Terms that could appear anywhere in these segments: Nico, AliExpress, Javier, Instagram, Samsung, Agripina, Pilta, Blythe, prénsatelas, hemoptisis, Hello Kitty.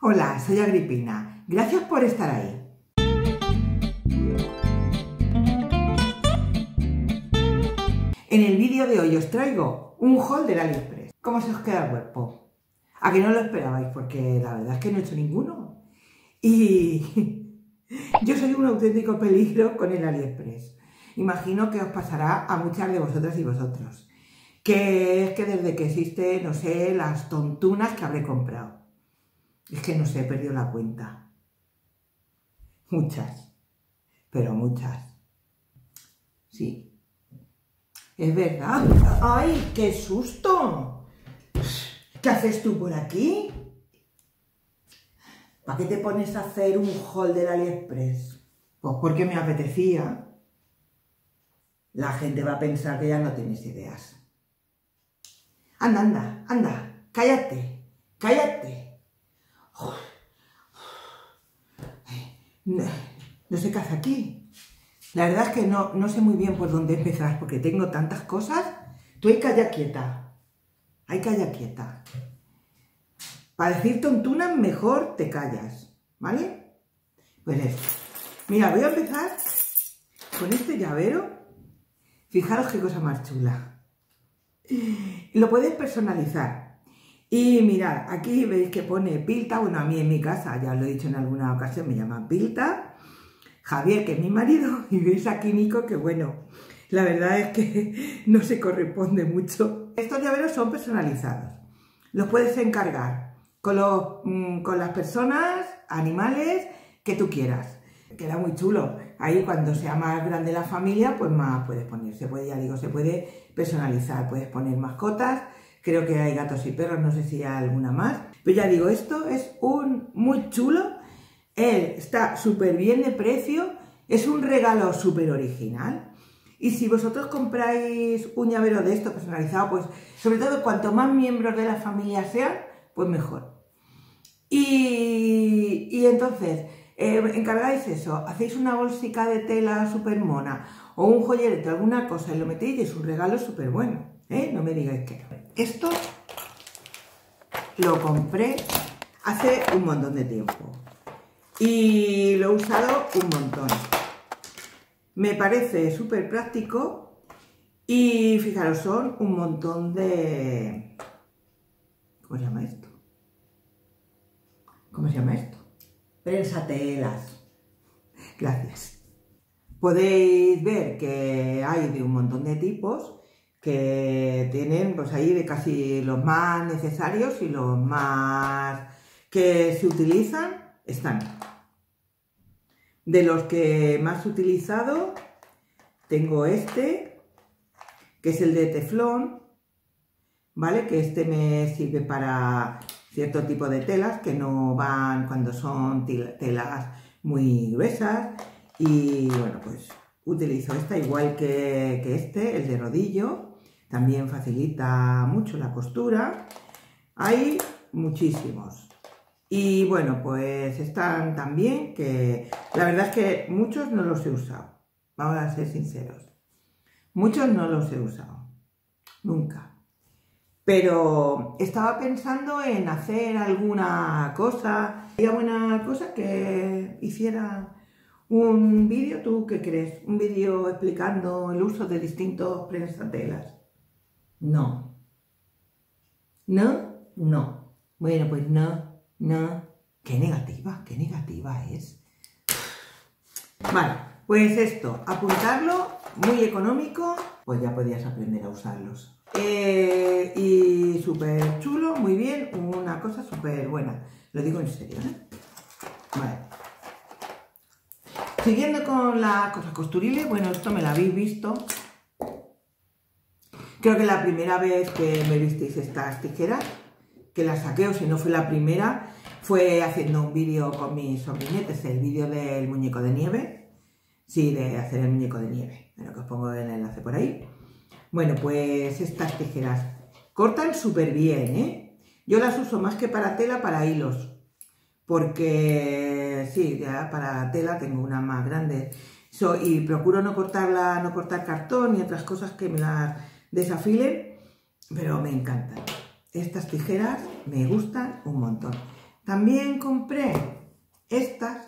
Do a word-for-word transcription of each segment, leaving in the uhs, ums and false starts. Hola, soy Agripina. Gracias por estar ahí. En el vídeo de hoy os traigo un haul del AliExpress. ¿Cómo se os queda el cuerpo? A que no lo esperabais, porque la verdad es que no he hecho ninguno. Y yo soy un auténtico peligro con el AliExpress. Imagino que os pasará a muchas de vosotras y vosotros. Que es que desde que existe, no sé, las tontunas que habré comprado. Es que no sé, he perdido la cuenta. Muchas. Pero muchas. Sí. Es verdad. ¡Ay, qué susto! ¿Qué haces tú por aquí? ¿Para qué te pones a hacer un haul del AliExpress? Pues porque me apetecía. La gente va a pensar que ya no tienes ideas. Anda, anda, anda. Cállate. Cállate. No, no sé qué hace aquí. La verdad es que no, no sé muy bien por dónde empezar, porque tengo tantas cosas. Tú hay calla quieta. Hay calla quieta. Para decir tontunas mejor te callas, ¿vale? Pues esto. Mira, voy a empezar con este llavero. Fijaros qué cosa más chula. Lo puedes personalizar. Y mirad, aquí veis que pone Pilta, bueno, a mí en mi casa, ya os lo he dicho en alguna ocasión, me llaman Pilta, Javier, que es mi marido, y veis aquí Nico, que bueno, la verdad es que no se corresponde mucho. Estos llaveros son personalizados, los puedes encargar con, los, con las personas, animales, que tú quieras. Queda muy chulo, ahí cuando sea más grande la familia, pues más puedes poner, se puede, ya digo, se puede personalizar, puedes poner mascotas. Creo que hay gatos y perros, no sé si hay alguna más. Pero ya digo, esto es un muy chulo. Él está súper bien de precio. Es un regalo súper original. Y si vosotros compráis un llavero de esto personalizado, pues sobre todo cuanto más miembros de la familia sean, pues mejor. Y, y entonces, eh, encargáis eso. Hacéis una bolsica de tela súper mona o un joyerete, alguna cosa, y lo metéis y es un regalo súper bueno. ¿Eh? No me digáis que no. Esto lo compré hace un montón de tiempo y lo he usado un montón. Me parece súper práctico y fijaros, son un montón de... ¿Cómo se llama esto? ¿Cómo se llama esto? Prensatelas. Gracias. Podéis ver que hay de un montón de tipos que tienen pues ahí de casi los más necesarios y los más que se utilizan están. De los que más he utilizado tengo este, que es el de teflón, ¿vale? Que este me sirve para cierto tipo de telas que no van cuando son telas muy gruesas y bueno, pues utilizo esta igual que, que este, el de rodillo. También facilita mucho la costura. Hay muchísimos. Y bueno, pues están también que... La verdad es que muchos no los he usado. Vamos a ser sinceros. Muchos no los he usado. Nunca. Pero estaba pensando en hacer alguna cosa. ¿Sería buena cosa que hiciera un vídeo? ¿Tú qué crees? Un vídeo explicando el uso de distintos prensatelas. No. ¿No? No. Bueno, pues no, no. Qué negativa, qué negativa es. Vale, pues esto, apuntarlo, muy económico, pues ya podías aprender a usarlos. Eh, y súper chulo, muy bien, una cosa súper buena. Lo digo en serio, ¿eh? Vale. Siguiendo con las cosas costuriles, bueno, esto me lo habéis visto. Creo que la primera vez que me visteis estas tijeras, que las saqué, o si no fue la primera, fue haciendo un vídeo con mis sobrinetes, el vídeo del muñeco de nieve. Sí, de hacer el muñeco de nieve. Bueno, que os pongo el enlace por ahí. Bueno, pues estas tijeras cortan súper bien, ¿eh? Yo las uso más que para tela, para hilos. Porque, sí, ya para tela tengo una más grande. So, y procuro no cortarla, no cortar cartón y otras cosas que me las... desafilen, pero me encantan. Estas tijeras me gustan un montón. También compré estas,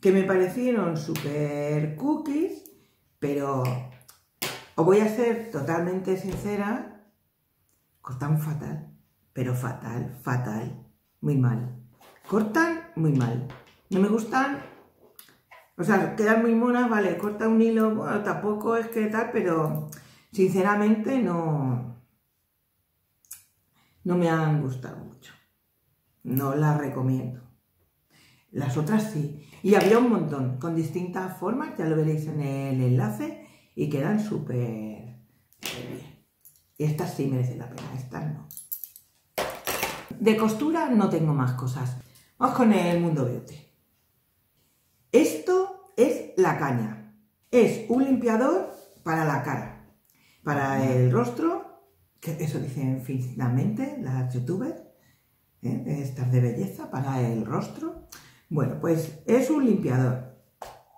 que me parecieron súper cookies, pero os voy a ser totalmente sincera, cortan fatal, pero fatal, fatal, muy mal. Cortan muy mal, no me gustan, o sea, quedan muy monas, vale, corta un hilo, bueno, tampoco es que tal, pero sinceramente no, no me han gustado mucho. No las recomiendo. Las otras sí. Y había un montón, con distintas formas, ya lo veréis en el enlace, y quedan súper bien. Y estas sí merecen la pena, estas no. De costura no tengo más cosas. Vamos con el mundo beauty. Esto es la caña. Es un limpiador para la cara, para el rostro, que eso dicen finalmente las youtubers. ¿Eh? Estas de belleza para el rostro. Bueno, pues es un limpiador.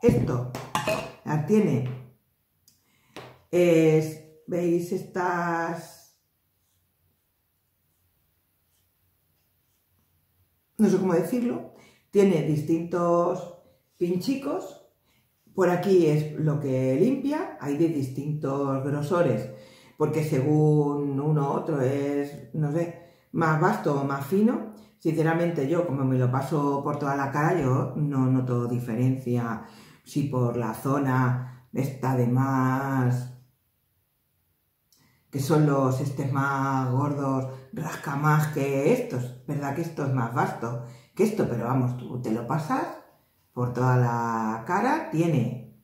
Esto la tiene, es, veis estas, no sé cómo decirlo, tiene distintos pinchicos. Por aquí es lo que limpia, hay de distintos grosores, porque según uno u otro es, no sé, más vasto o más fino. Sinceramente yo, como me lo paso por toda la cara, yo no noto diferencia si por la zona está de más, que son los estos más gordos, rasca más que estos, ¿verdad? Que esto es más vasto que esto, pero vamos, tú te lo pasas por toda la cara, tiene,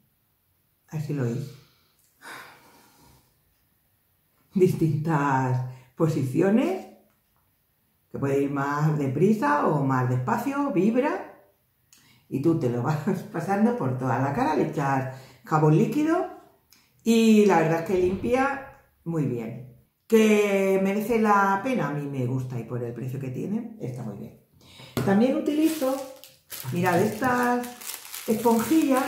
a ver si lo oís, distintas posiciones, que puede ir más deprisa o más despacio, vibra, y tú te lo vas pasando por toda la cara, le echas jabón líquido y la verdad es que limpia muy bien. ¿Que merece la pena? A mí me gusta y por el precio que tiene está muy bien. También utilizo, mirad, estas esponjillas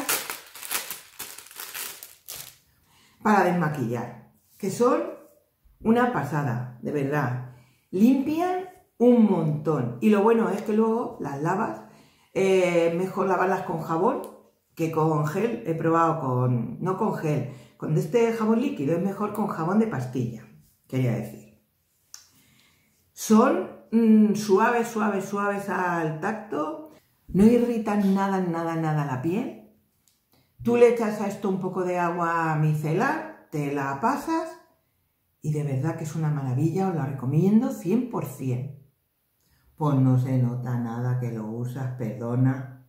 para desmaquillar, que son una pasada, de verdad, limpian un montón. Y lo bueno es que luego las lavas, eh, mejor lavarlas con jabón que con gel. He probado con, no con gel, con este jabón líquido, es mejor con jabón de pastilla, quería decir. Son mmm, suaves, suaves, suaves al tacto, no irritan nada, nada, nada la piel. Tú le echas a esto un poco de agua micelar, te la pasas y de verdad que es una maravilla, os la recomiendo cien por cien. Pues no se nota nada que lo usas, perdona.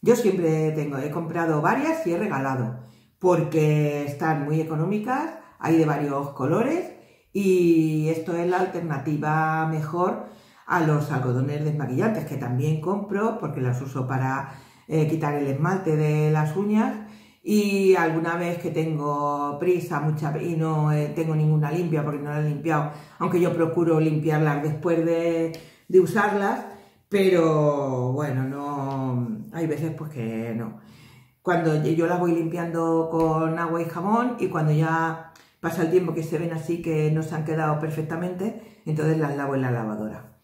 Yo siempre tengo, he comprado varias y he regalado, porque están muy económicas, hay de varios colores y esto es la alternativa mejor a los algodones desmaquillantes, que también compro porque las uso para eh, quitar el esmalte de las uñas. Y alguna vez que tengo prisa mucha y no tengo ninguna limpia porque no la he limpiado, aunque yo procuro limpiarlas después de, de usarlas, pero bueno, no, hay veces pues que no. Cuando yo las voy limpiando con agua y jabón y cuando ya pasa el tiempo que se ven así que no se han quedado perfectamente, entonces las lavo en la lavadora.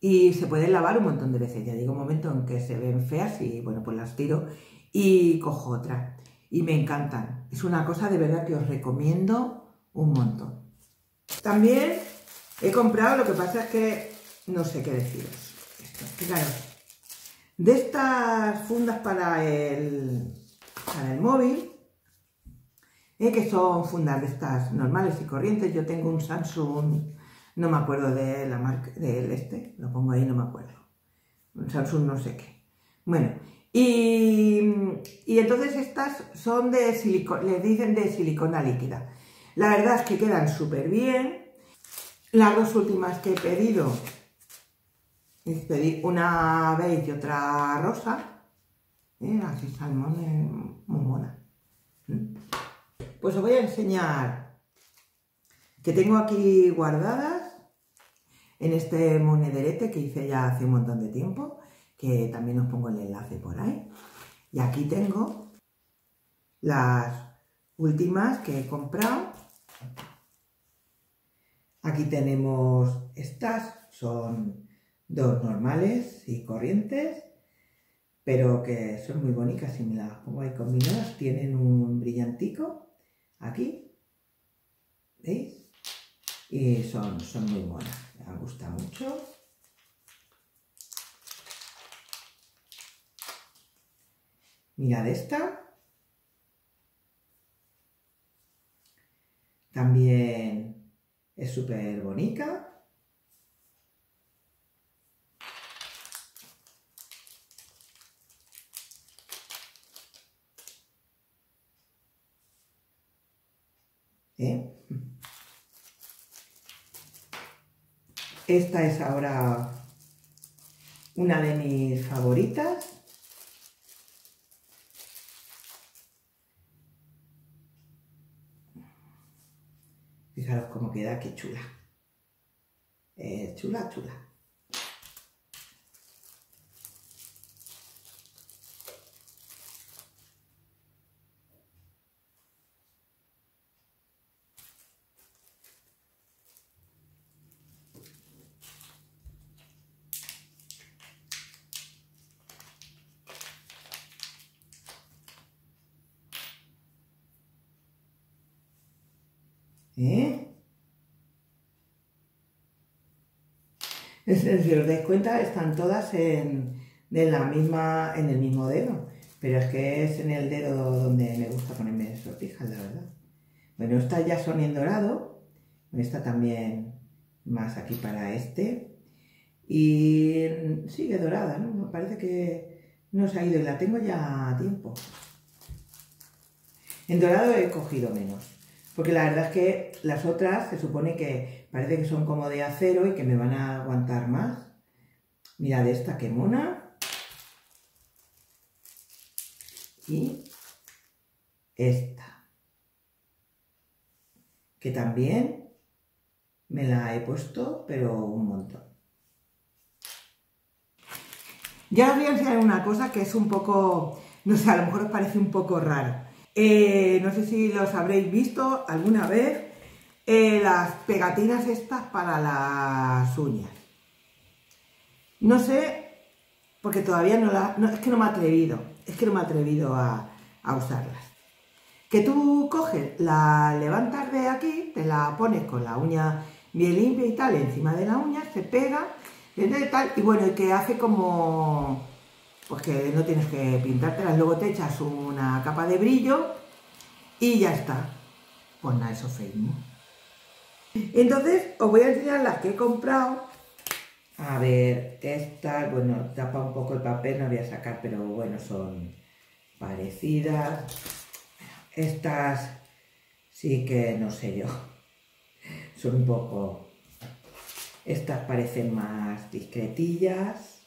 Y se pueden lavar un montón de veces, ya llega un momento en que se ven feas y bueno, pues las tiro y cojo otra. Y me encantan. Es una cosa de verdad que os recomiendo un montón. También he comprado, lo que pasa es que no sé qué deciros. Esto, fijaros. De estas fundas para el, para el móvil, eh, que son fundas de estas normales y corrientes. Yo tengo un Samsung, no me acuerdo de la marca, del este, lo pongo ahí, no me acuerdo. Un Samsung no sé qué. Bueno. Y, y entonces estas son de silicona, les dicen de silicona líquida. La verdad es que quedan súper bien. Las dos últimas que he pedido, pedí una beige y otra rosa, eh, así salmón, eh, muy mona. Pues os voy a enseñar que tengo aquí guardadas en este monederete que hice ya hace un montón de tiempo, que también os pongo el enlace por ahí. Y aquí tengo las últimas que he comprado. Aquí tenemos estas, son dos normales y corrientes, pero que son muy bonitas y me las pongo ahí combinadas. Tienen un brillantico aquí, ¿veis? Y son, son muy buenas, me gusta mucho. Mirad esta. También es súper bonita. ¿Eh? Esta es ahora una de mis favoritas. Fijaros cómo queda, qué chula. Eh, chula, chula. ¿Eh? Si os dais cuenta, están todas en, de la misma, en el mismo dedo, pero es que es en el dedo donde me gusta ponerme sortijas, la verdad. Bueno, estas ya son en dorado, esta también más aquí para este, y sigue dorada, ¿no? Me parece que no se ha ido y la tengo ya a tiempo. En dorado he cogido menos. Porque la verdad es que las otras se supone que parece que son como de acero y que me van a aguantar más. Mirad esta, qué mona. Y esta. Que también me la he puesto, pero un montón. Ya os voy a enseñar una cosa que es un poco, no sé, a lo mejor os parece un poco raro. Eh, no sé si los habréis visto alguna vez, eh, las pegatinas estas para las uñas. No sé, porque todavía no las... No, es que no me he atrevido, es que no me he atrevido a, a usarlas. Que tú coges, la levantas de aquí, te la pones con la uña bien limpia y tal, encima de la uña, se pega, y tal, y bueno, y que hace como... pues que no tienes que pintártelas, luego te echas una capa de brillo y ya está. Pues nada, eso feísmo. Entonces os voy a enseñar las que he comprado. A ver, esta, bueno, tapa un poco el papel, no voy a sacar, pero bueno, son parecidas. Estas sí que no sé yo, son un poco... Estas parecen más discretillas.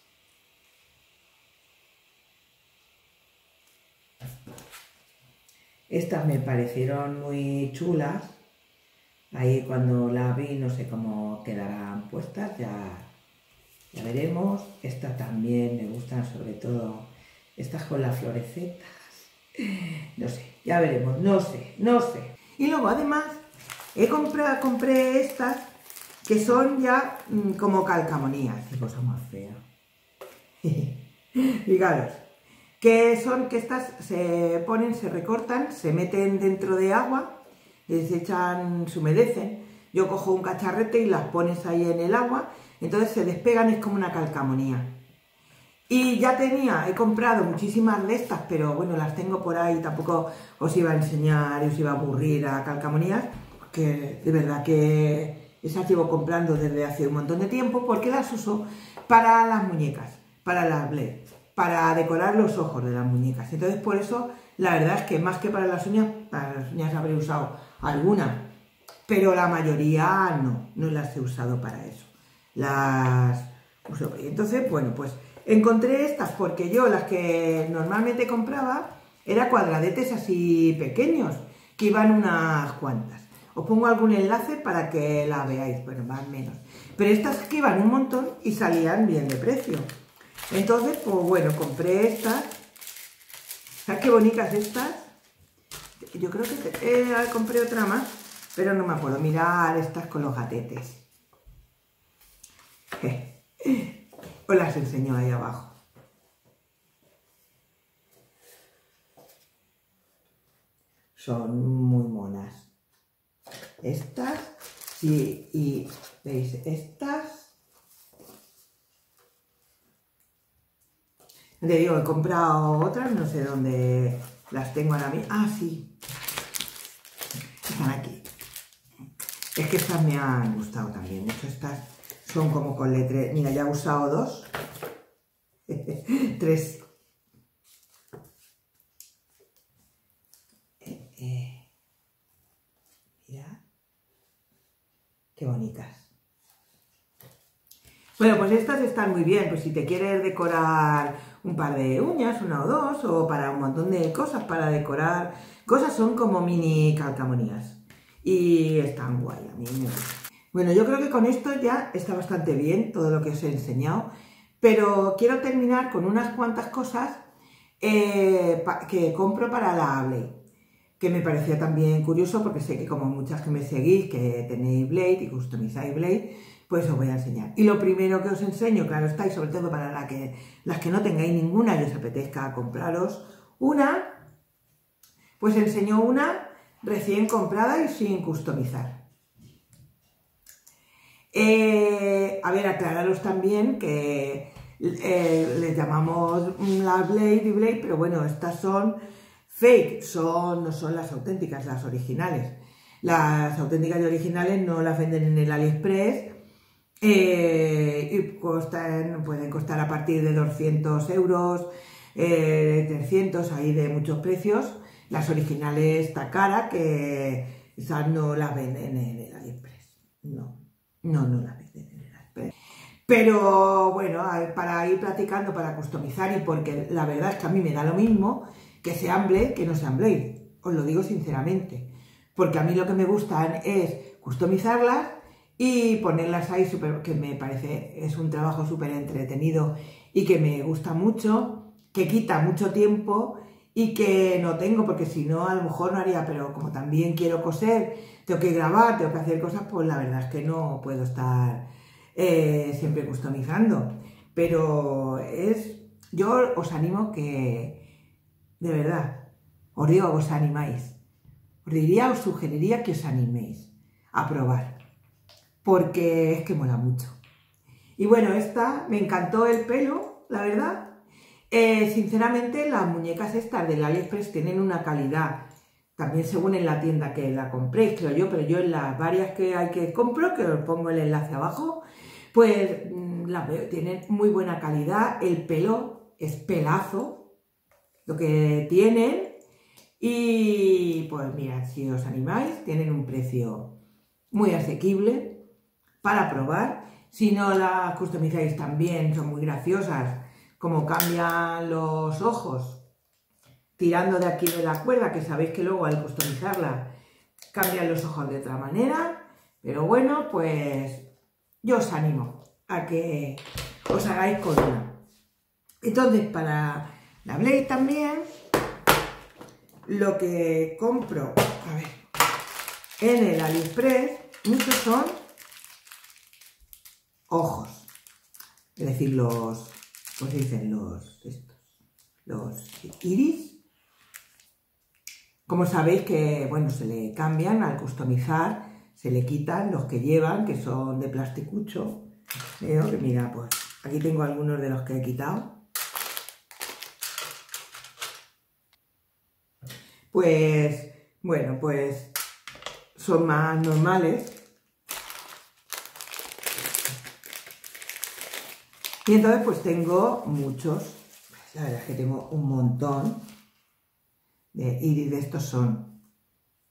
Estas me parecieron muy chulas, ahí cuando las vi no sé cómo quedarán puestas, ya, ya veremos. Estas también me gustan, sobre todo estas con las florecetas, no sé, ya veremos, no sé, no sé. Y luego además he comprado, compré estas que son ya mmm, como calcamonías, qué cosa más fea. Fijaros. Que son que estas se ponen, se recortan, se meten dentro de agua, les echan, se humedecen. Yo cojo un cacharrete y las pones ahí en el agua, entonces se despegan, es como una calcamonía. Y ya tenía, he comprado muchísimas de estas, pero bueno, las tengo por ahí, tampoco os iba a enseñar, os iba a aburrir a calcamonías, que de verdad que esas llevo comprando desde hace un montón de tiempo, porque las uso para las muñecas, para las Blythe, para decorar los ojos de las muñecas. Entonces por eso la verdad es que más que para las uñas, para las uñas habré usado algunas, pero la mayoría no, no las he usado para eso, las uso. Y entonces bueno, pues encontré estas porque yo las que normalmente compraba eran cuadradetes así pequeños, que iban unas cuantas. Os pongo algún enlace para que la veáis, bueno, más o menos. Pero estas que iban un montón y salían bien de precio. Entonces, pues bueno, compré estas. ¿Sabes qué bonitas estas? Yo creo que eh, compré otra más, pero no me acuerdo. Mirad estas con los gatetes. Je. Os las enseño ahí abajo. Son muy monas. Estas, sí, y veis, estas. Te digo, he comprado otras, no sé dónde las tengo ahora mismo. Ah, sí. Están aquí. Es que estas me han gustado también. De hecho, estas son como con letras. Mira, ya he usado dos. Tres. Eh, eh. Mira. Qué bonitas. Bueno, pues estas están muy bien, pues si te quieres decorar un par de uñas, una o dos, o para un montón de cosas, para decorar, cosas son como mini calcamonías y están guay, a mí me gusta. Bueno, yo creo que con esto ya está bastante bien todo lo que os he enseñado, pero quiero terminar con unas cuantas cosas eh, que compro para la Blythe, que me pareció también curioso porque sé que como muchas que me seguís, que tenéis Blythe y customizáis Blythe, pues os voy a enseñar. Y lo primero que os enseño, claro está, y sobre todo para la que, las que no tengáis ninguna y os apetezca compraros una, pues enseño una recién comprada y sin customizar. Eh, a ver, aclararos también que eh, les llamamos la Blythe y Blythe, pero bueno, estas son fake, son, no son las auténticas, las originales. Las auténticas y originales no las venden en el AliExpress. Eh, y costan, pueden costar a partir de doscientos euros, eh, trescientos, ahí de muchos precios. Las originales está cara, que quizás no las venden en el AliExpress. No, no, no las venden en el AliExpress. Pero bueno, para ir practicando, para customizar, y porque la verdad es que a mí me da lo mismo que sean Blythe que no sean Blythe. Os lo digo sinceramente. Porque a mí lo que me gustan es customizarlas y ponerlas ahí, super, que me parece es un trabajo súper entretenido y que me gusta mucho, que quita mucho tiempo y que no tengo, porque si no a lo mejor no haría, pero como también quiero coser, tengo que grabar, tengo que hacer cosas, pues la verdad es que no puedo estar eh, siempre customizando. Pero es, yo os animo que, de verdad, os digo, os animáis. Os diría, os sugeriría que os animéis a probar. Porque es que mola mucho. Y bueno, esta, me encantó el pelo, la verdad. Eh, sinceramente, las muñecas estas del AliExpress tienen una calidad, también según en la tienda que la compréis, creo yo, pero yo en las varias que hay que compro, que os pongo el enlace abajo, pues las veo, tienen muy buena calidad, el pelo es pelazo, lo que tienen, y pues mirad, si os animáis, tienen un precio muy asequible, para probar. Si no las customizáis también, son muy graciosas, como cambian los ojos tirando de aquí de la cuerda, que sabéis que luego al customizarla cambian los ojos de otra manera, pero bueno, pues yo os animo a que os hagáis con una. Entonces, para la Blythe también, lo que compro, a ver, en el AliExpress, muchos son ojos, es decir, los, ¿cómo se dicen? Los, estos, los iris. Como sabéis que, bueno, se le cambian al customizar, se le quitan los que llevan, que son de plasticucho. Veo que, mira, pues aquí tengo algunos de los que he quitado. Pues, bueno, pues son más normales. Y entonces pues tengo muchos, la verdad es que tengo un montón de iris de estos, son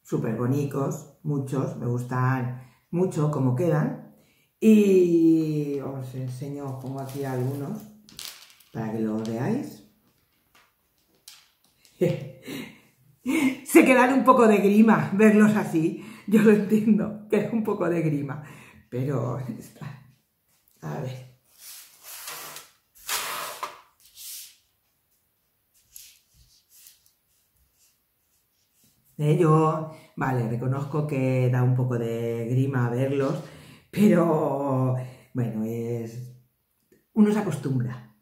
súper bonitos, muchos, me gustan mucho cómo quedan. Y os enseño, os pongo aquí algunos para que los veáis. Se quedan un poco de grima verlos así, yo lo entiendo, que es un poco de grima, pero a ver. Yo Vale, reconozco que da un poco de grima verlos, pero bueno, es... uno se acostumbra.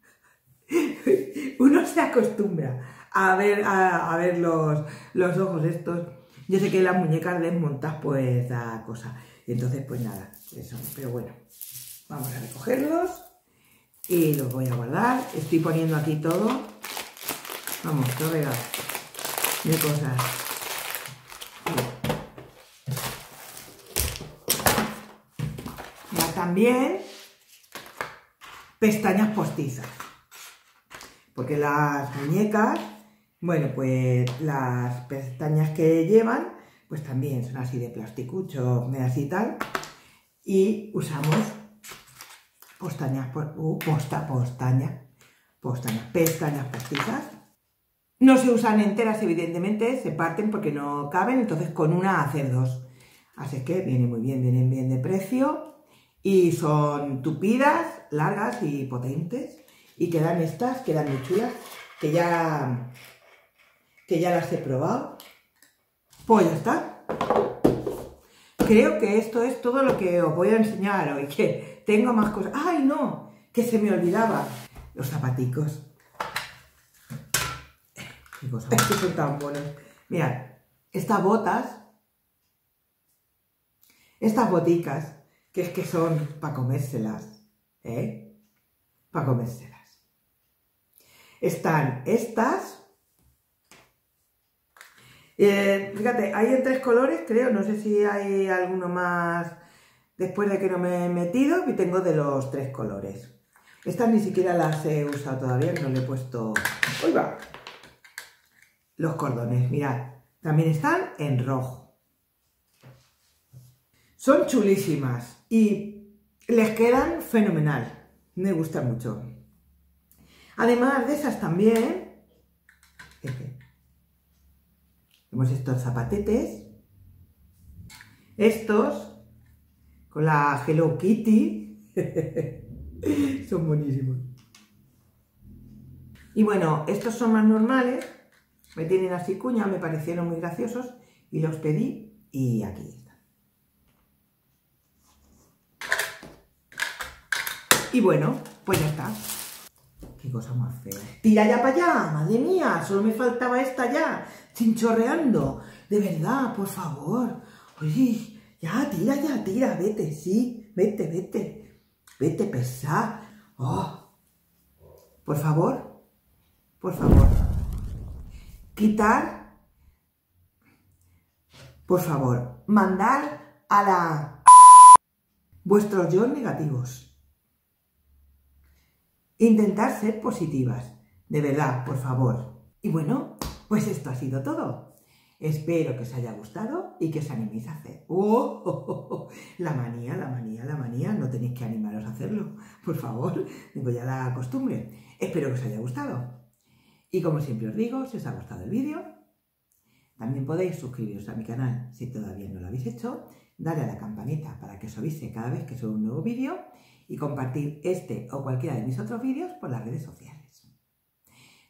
Uno se acostumbra a ver, a, a ver los, los ojos estos. Yo sé que las muñecas desmontadas pues da cosa. Y entonces pues nada, eso. Pero bueno, vamos a recogerlos y los voy a guardar. Estoy poniendo aquí todo. Vamos, todo regalo de cosas. Más también pestañas postizas, porque las muñecas, bueno, pues las pestañas que llevan pues también son así de plasticucho, así tal, y usamos postañas, uh, posta, postaña, postañas, pestañas postizas. No se usan enteras, evidentemente, se parten porque no caben, entonces con una hacer dos. Así que viene muy bien, vienen bien de precio. Y son tupidas, largas y potentes. Y quedan estas, quedan muy chulas, que ya, que ya las he probado. Pues ya está. Creo que esto es todo lo que os voy a enseñar hoy, que tengo más cosas. ¡Ay, no! Que se me olvidaba. Los zapaticos. Qué cosa, que son tan buenos. Mirad, estas botas, estas boticas, que es que son para comérselas, ¿eh? Para comérselas. Están estas. Eh, fíjate, hay en tres colores, creo. No sé si hay alguno más después de que no me he metido. Y tengo de los tres colores. Estas ni siquiera las he usado todavía, no le he puesto... ¡Uy, va! Los cordones, mirad. También están en rojo. Son chulísimas y les quedan fenomenal. Me gustan mucho. Además de esas también... Este. Tenemos estos zapatetes. Estos. Con la Hello Kitty. Son buenísimos. Y bueno, estos son más normales. Me tienen así cuña, me parecieron muy graciosos. Y los pedí y aquí. Y bueno, pues ya está. Qué cosa más fea. Tira ya para allá, madre mía, solo me faltaba esta ya, chinchorreando. De verdad, por favor. Uy, ya, tira, ya, tira, vete, sí, vete, vete. Vete, pesar. Oh. Por favor, por favor. Quitar. Por favor, mandar a la... vuestros yo negativos. Intentar ser positivas, de verdad, por favor. Y bueno, pues esto ha sido todo. Espero que os haya gustado y que os animéis a hacer. ¡Oh! oh, oh, oh. La manía, la manía, la manía. No tenéis que animaros a hacerlo, por favor. Tengo ya la costumbre. Espero que os haya gustado. Y como siempre os digo, si os ha gustado el vídeo, también podéis suscribiros a mi canal si todavía no lo habéis hecho. Darle a la campanita para que os avise cada vez que subo un nuevo vídeo. Y compartir este o cualquiera de mis otros vídeos por las redes sociales.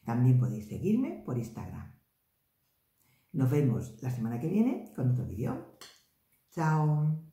También podéis seguirme por Instagram. Nos vemos la semana que viene con otro vídeo. ¡Chao!